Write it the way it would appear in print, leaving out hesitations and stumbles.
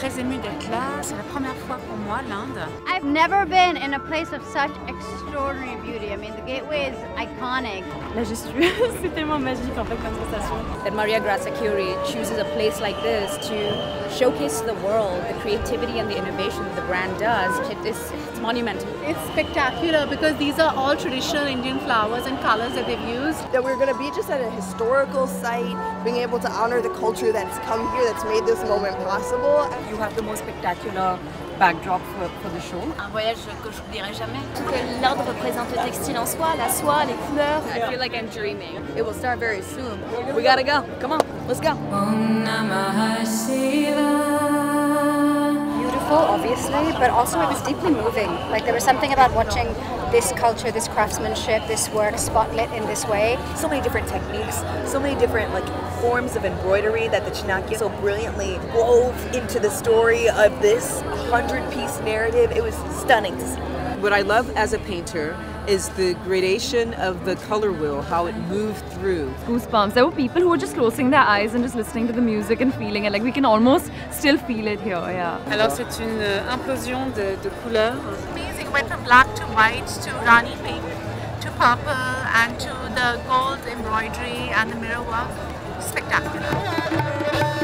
très émue d'être là. C'est la première fois pour moi, l'Inde. I've never been in a place of such extraordinary beauty. I mean, the Gateway is iconic. La gestuelle, c'est tellement magique en fait comme sensation. That Maria Grazia Chiuri chooses a place like this to showcase to the world the creativity and the innovation that the brand does. It's monumental. It's spectacular because these are all traditional Indian flowers and colors that they've used. That we're going to be just at a historical site, being able to honor the culture that's come here, that's made this moment possible. You have the most spectacular backdrop for the show. Un voyage que je n'oublierai jamais. L'Inde représente le textile en soi, la soie, les couleurs. I feel like I'm dreaming. It will start very soon. We gotta go. Come on, let's go. Beautiful, obviously, but also it was deeply moving. Like there was something about watching this culture, this craftsmanship, this work spotlit in this way. So many different techniques, so many different like forms of embroidery that the Chanakya so brilliantly wove into the story of this 100-piece narrative. It was stunning. What I love as a painter is the gradation of the color wheel, how it moved through. Goosebumps. There were people who were just closing their eyes and just listening to the music and feeling it. Like we can almost still feel it here, yeah. Alors c'est une implosion de couleurs. It went from black to white to Rani pink to purple and to the gold embroidery and the mirror work. Spectacular.